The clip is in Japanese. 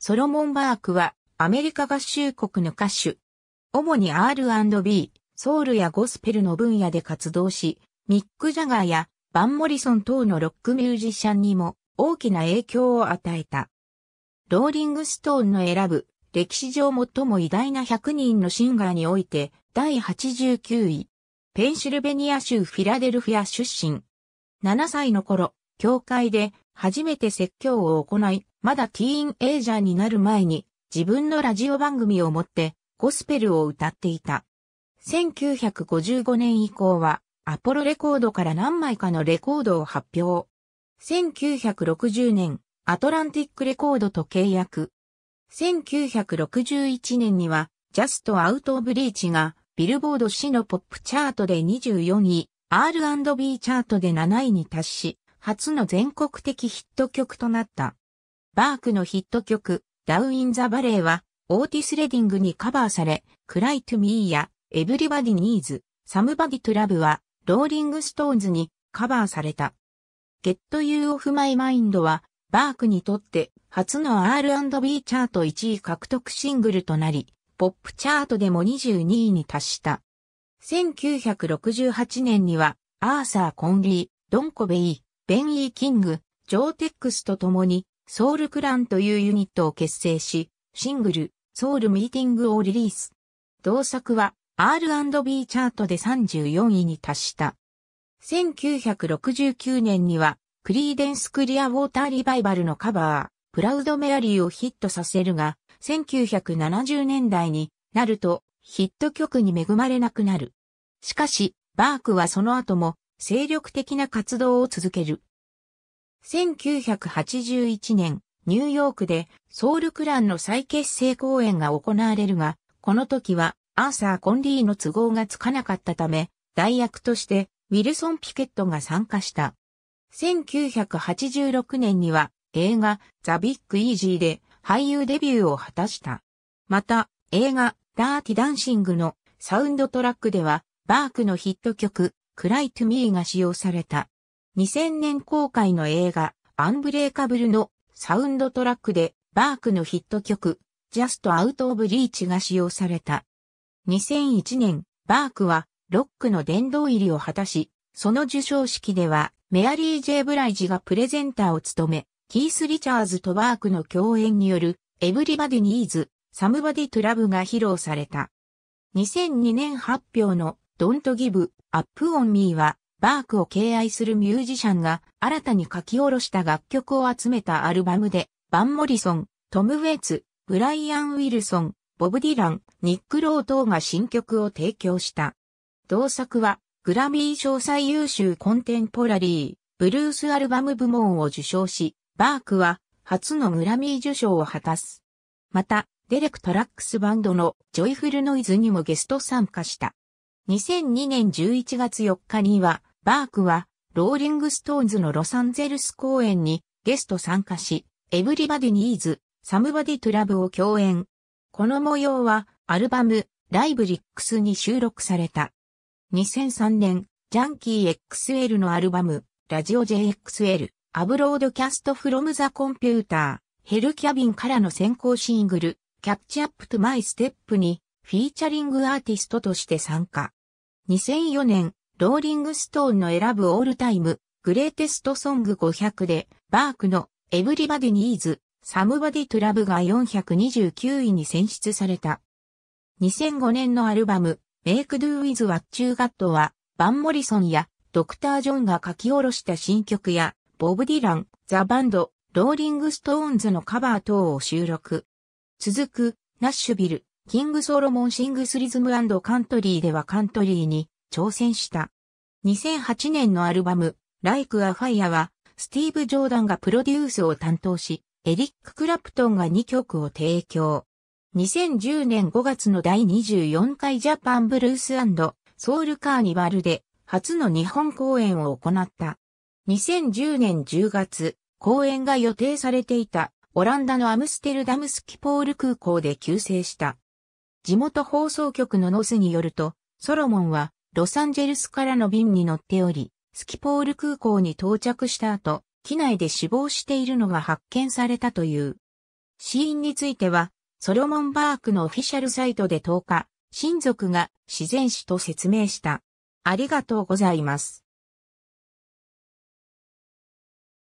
ソロモン・バークはアメリカ合衆国の歌手。主に R&B、ソウルやゴスペルの分野で活動し、ミック・ジャガーやバン・モリソン等のロックミュージシャンにも大きな影響を与えた。ローリング・ストーンの選ぶ歴史上最も偉大な100人のシンガーにおいて第89位。ペンシルベニア州フィラデルフィア出身。7歳の頃、教会で初めて説教を行い、まだティーンエイジャーになる前に自分のラジオ番組を持ってゴスペルを歌っていた。1955年以降はアポロレコードから何枚かのレコードを発表。1960年、アトランティックレコードと契約。1961年にはジャスト・アウト・オブ・リーチがビルボード誌のポップチャートで24位、R&B チャートで7位に達し、初の全国的ヒット曲となった。バークのヒット曲、Down in the Valley は、オーティス・レディングにカバーされ、Cry to Me や Everybody Needs、Somebody to Love は、ローリング・ストーンズにカバーされた。Get You Off My Mind は、バークにとって、初の R&B チャート1位獲得シングルとなり、ポップチャートでも22位に達した。1968年には、アーサー・コンリー、ドン・コベイ、ベン・イー・キング、ジョー・テックスと共に、ソウルクランというユニットを結成し、シングル、ソウルミーティングをリリース。同作は R&B チャートで34位に達した。1969年には、クリーデンス・クリア・ウォーター・リバイバルのカバー、プラウド・メアリーをヒットさせるが、1970年代になるとヒット曲に恵まれなくなる。しかし、バークはその後も精力的な活動を続ける。1981年、ニューヨークでソウルクランの再結成公演が行われるが、この時はアーサー・コンリーの都合がつかなかったため、代役としてウィルソン・ピケットが参加した。1986年には映画ザ・ビッグ・イージーで俳優デビューを果たした。また、映画ダーティ・ダンシングのサウンドトラックでは、バークのヒット曲Cry to Meが使用された。2000年公開の映画、アンブレイカブルのサウンドトラックで、バークのヒット曲、Just Out of Reach が使用された。2001年、バークはロックの殿堂入りを果たし、その授賞式では、メアリー・J・ブライジがプレゼンターを務め、キース・リチャーズとバークの共演による、Everybody Needs、Somebody to Love が披露された。2002年発表の Don't Give Up On Me は、バークを敬愛するミュージシャンが新たに書き下ろした楽曲を集めたアルバムで、バン・モリソン、トム・ウェイツ、ブライアン・ウィルソン、ボブ・ディラン、ニック・ロー等が新曲を提供した。同作はグラミー賞最優秀コンテンポラリー、ブルース・アルバム部門を受賞し、バークは初のグラミー受賞を果たす。また、デレク・トラックスバンドのジョイフル・ノイズにもゲスト参加した。2002年11月4日には、バークは、ローリング・ストーンズのロサンゼルス公演にゲスト参加し、Everybody Needs、Somebody to Love を共演。この模様は、アルバム、Live Licksに収録された。2003年、ジャンキー XL のアルバム、ラジオ JXL、アブロードキャストフロムザコンピューター、ヘルキャビンからの先行シングル、Catch Up to My Step に、フィーチャリングアーティストとして参加。2004年、ローリングストーンの選ぶオールタイム、グレーテストソング500で、バークのEverybody Needs、Somebody to Love が429位に選出された。2005年のアルバム、Make Do With What You Got は、バン・モリソンやドクター・ジョンが書き下ろした新曲や、ボブ・ディラン、ザ・バンド、ローリングストーンズのカバー等を収録。続く、ナッシュビル、キング・ソロモン・シングス・リズム&カントリーではカントリーに、挑戦した。2008年のアルバム、Like a Fire は、スティーブ・ジョーダンがプロデュースを担当し、エリック・クラプトンが2曲を提供。2010年5月の第24回ジャパン・ブルース&ソウル・カーニバルで、初の日本公演を行った。2010年10月、公演が予定されていた、オランダのアムステルダム・スキポール空港で急逝した。地元放送局のノスによると、ソロモンは、ロサンゼルスからの便に乗っており、スキポール空港に到着した後、機内で死亡しているのが発見されたという。死因については、ソロモン・バークのオフィシャルサイトで10日、親族が自然死と説明した。ありがとうございます。